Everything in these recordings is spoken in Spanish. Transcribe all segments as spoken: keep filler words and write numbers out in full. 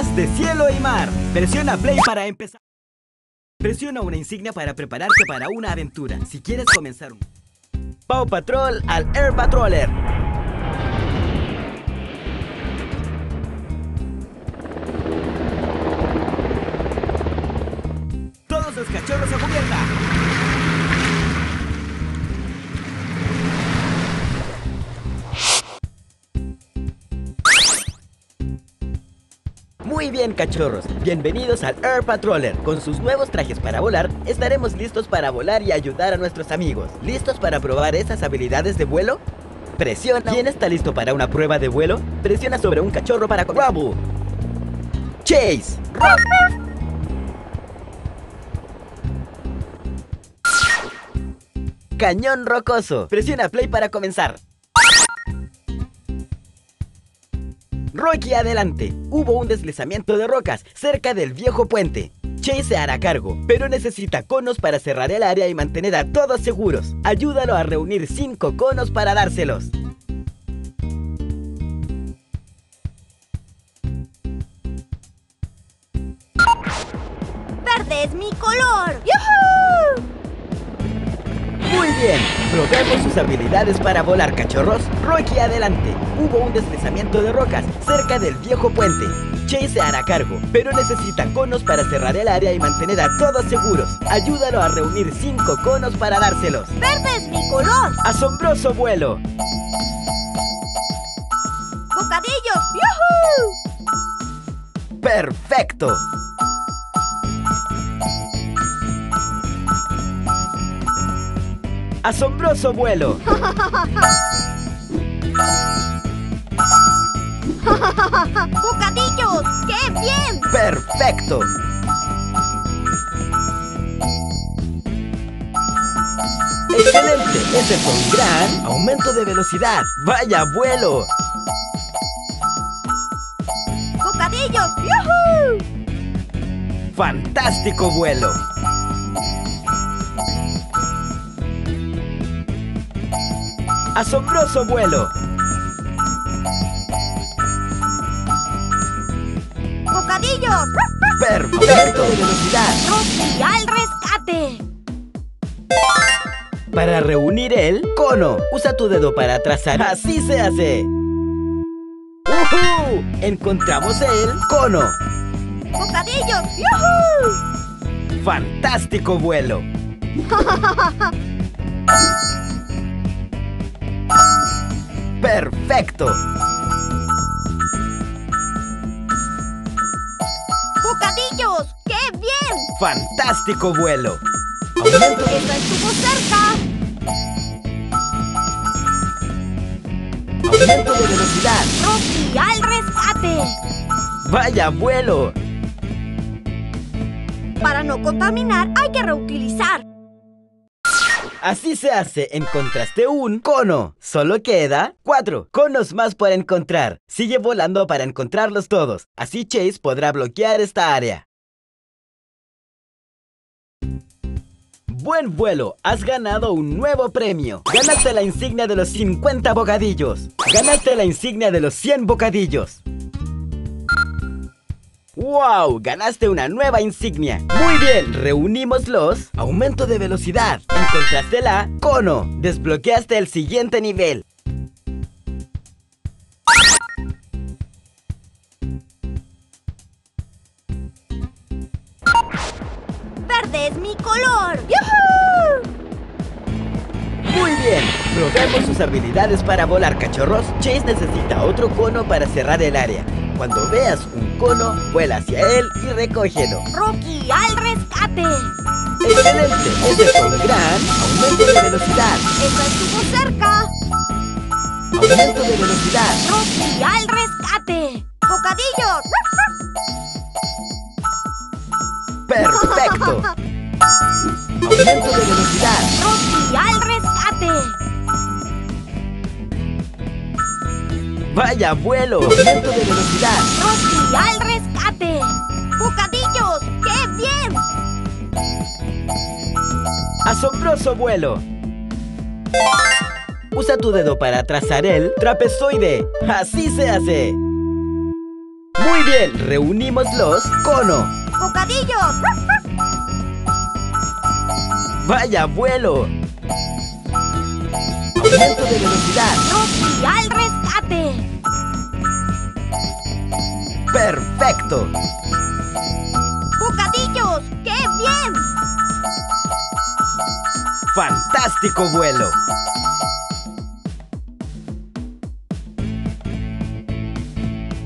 aventuras de cielo y mar. Presiona play para empezar. Presiona una insignia para prepararte para una aventura. Si quieres comenzar un Paw Patrol al Air Patroller. Todos los cachorros a cubierta. Muy bien, cachorros, bienvenidos al Air Patroller. Con sus nuevos trajes para volar, estaremos listos para volar y ayudar a nuestros amigos. ¿Listos para probar esas habilidades de vuelo? Presiona. ¿Quién está listo para una prueba de vuelo? Presiona sobre un cachorro para... Rubble, Chase, Rocky. Cañón rocoso. Presiona play para comenzar. Rocky adelante. Hubo un deslizamiento de rocas cerca del viejo puente. Chase se hará cargo, pero necesita conos para cerrar el área y mantener a todos seguros. Ayúdalo a reunir cinco conos para dárselos. ¡Verde es mi color! ¡Yuhu! Muy bien, probemos sus habilidades para volar, cachorros. Rocky adelante. Hubo un deslizamiento de rocas cerca del viejo puente. Chase se hará cargo, pero necesita conos para cerrar el área y mantener a todos seguros. Ayúdalo a reunir cinco conos para dárselos. ¡Verde es mi color! ¡Asombroso vuelo! ¡Bocadillos! ¡Yuhu! ¡Perfecto! ¡Asombroso vuelo! ¡Bocadillos! ¡Qué bien! ¡Perfecto! ¡Excelente! Ese fue un gran aumento de velocidad. ¡Vaya vuelo! ¡Bocadillos! ¡Yuhu! ¡Fantástico vuelo! ¡Asombroso vuelo! ¡Bocadillos! ¡Perfecto! De velocidad. ¡Rocky al rescate! Para reunir el cono, usa tu dedo para trazar. ¡Así se hace! ¡Uhú! Encontramos el cono. ¡Bocadillos! ¡Yuhu! ¡Fantástico vuelo! ¡Perfecto! ¡Bocadillos! ¡Qué bien! ¡Fantástico vuelo! ¡Aumento! ¡Eso estuvo cerca! ¡Aumento de velocidad! ¡Rocky al rescate! ¡Vaya vuelo! Para no contaminar hay que reutilizar. Así se hace. Encontraste un cono. Solo queda cuatro conos más por encontrar. Sigue volando para encontrarlos todos. Así Chase podrá bloquear esta área. Buen vuelo. Has ganado un nuevo premio. Ganaste la insignia de los cincuenta bocadillos. Ganaste la insignia de los cien bocadillos. ¡Wow! Ganaste una nueva insignia. Muy bien, reunimos los aumento de velocidad. Encontraste la cono. Desbloqueaste el siguiente nivel. ¡Verde es mi color! ¡Yuhu! Muy bien, probemos sus habilidades para volar, cachorros. Chase necesita otro cono para cerrar el área. Cuando veas un cono, vuela hacia él y recógelo. ¡Rocky al rescate! ¡Excelente! Ese fue un gran aumento de velocidad. ¡Eso estuvo cerca! ¡Aumento de velocidad! ¡Rocky al rescate! ¡Bocadillos! ¡Perfecto! ¡Aumento de velocidad! ¡Rocky al rescate! ¡Vaya vuelo! ¡Aumento de velocidad! ¡Rocky al rescate! ¡Bocadillos! ¡Qué bien! ¡Asombroso vuelo! Usa tu dedo para trazar el trapezoide. ¡Así se hace! Muy bien, reunimos los cono. ¡Bocadillos! ¡Vaya vuelo! ¡Aumento de velocidad! ¡Rocky, al rescate! ¡Perfecto! ¡Bocadillos! ¡Qué bien! ¡Fantástico vuelo!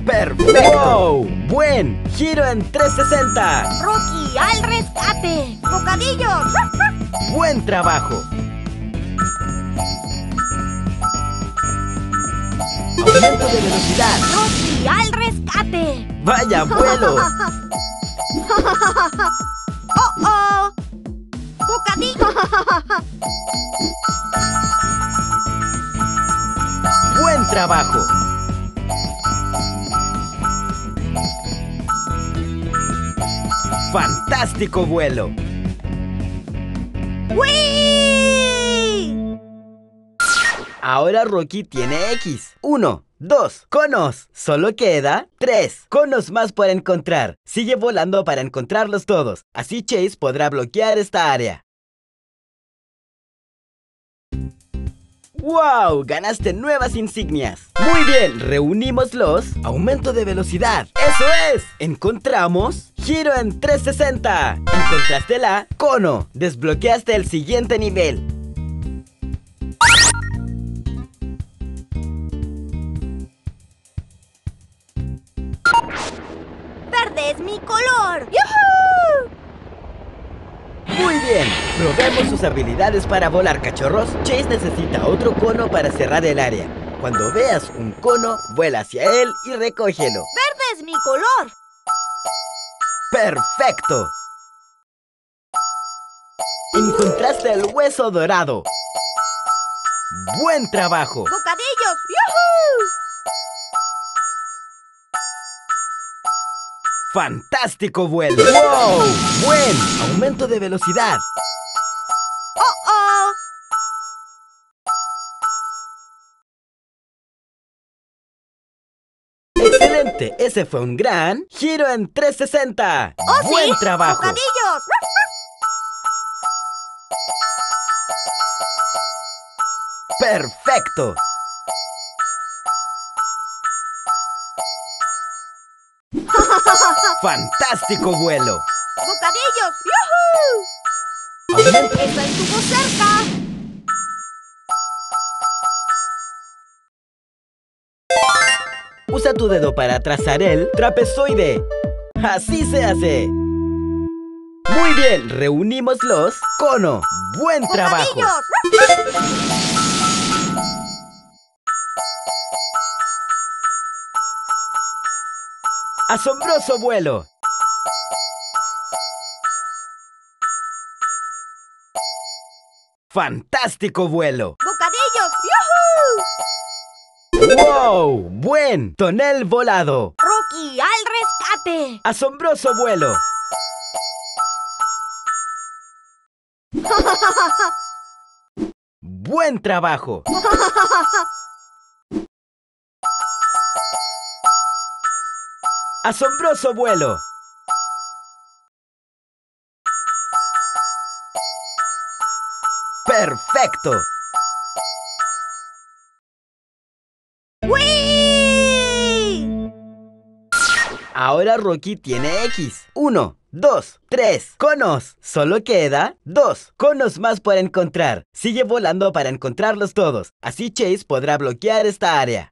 ¡Perfecto! ¡Wow! ¡Buen! ¡Giro en trescientos sesenta! ¡Rocky, al rescate! ¡Bocadillos! ¡Buen trabajo! ¡Aumento de velocidad! ¡Rocky, al rescate! ¡Vaya vuelo! ¡Oh, oh! ¡Bocadillos! ¡Buen trabajo! ¡Fantástico vuelo! ¡Wii! Ahora Rocky tiene X. Uno, dos, conos. Solo queda tres conos más para encontrar. Sigue volando para encontrarlos todos. Así Chase podrá bloquear esta área. ¡Wow! ¡Ganaste nuevas insignias! ¡Muy bien! Reunimos los... ¡Aumento de velocidad! ¡Eso es! ¡Encontramos... ¡Giro en trescientos sesenta! ¡Encontraste la... cono! ¡Desbloqueaste el siguiente nivel! ¡Verde es mi color! ¡Yujú! Muy bien, probemos sus habilidades para volar, cachorros. Chase necesita otro cono para cerrar el área. Cuando veas un cono, vuela hacia él y recógelo. ¡Verde es mi color! ¡Perfecto! Encontraste el hueso dorado. ¡Buen trabajo! ¡Bocadillos! ¡Yujú! ¡Fantástico vuelo! ¡Wow! ¡Buen! ¡Aumento de velocidad! ¡Oh, oh! ¡Excelente! Ese fue un gran... ¡Giro en trescientos sesenta! ¡Oh, sí! ¡Buen trabajo! ¡Bocadillos! ¡Perfecto! ¡Fantástico vuelo! ¡Bocadillos! ¡Yujú! ¡Eso estuvo cerca! Usa tu dedo para trazar el trapezoide. ¡Así se hace! Muy bien, reunimos los cono. ¡Buen trabajo! ¡Bocadillos! ¡Asombroso vuelo! ¡Fantástico vuelo! ¡Bocadillos! ¡Yujú! ¡Wow! ¡Buen! ¡Tonel volado! ¡Rocky, al rescate! ¡Asombroso vuelo! ¡Buen trabajo! ¡Asombroso vuelo! ¡Perfecto! ¡Wii! Ahora Rocky tiene X. Uno, dos, tres conos. Solo queda dos conos más para encontrar. Sigue volando para encontrarlos todos. Así Chase podrá bloquear esta área.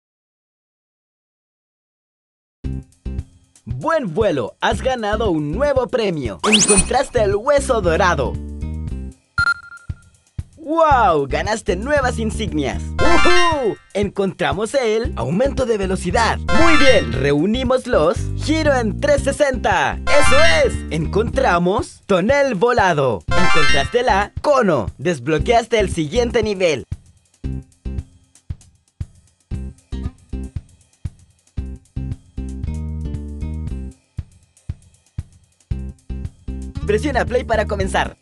¡Buen vuelo! ¡Has ganado un nuevo premio! ¡Encontraste el hueso dorado! ¡Wow! ¡Ganaste nuevas insignias! ¡Uhú! ¡Encontramos el aumento de velocidad! ¡Muy bien! ¡Reunimos los... ¡Giro en trescientos sesenta! ¡Eso es! ¡Encontramos... tonel volado! ¡Encontraste la... cono! ¡Desbloqueaste el siguiente nivel! Presiona play para comenzar.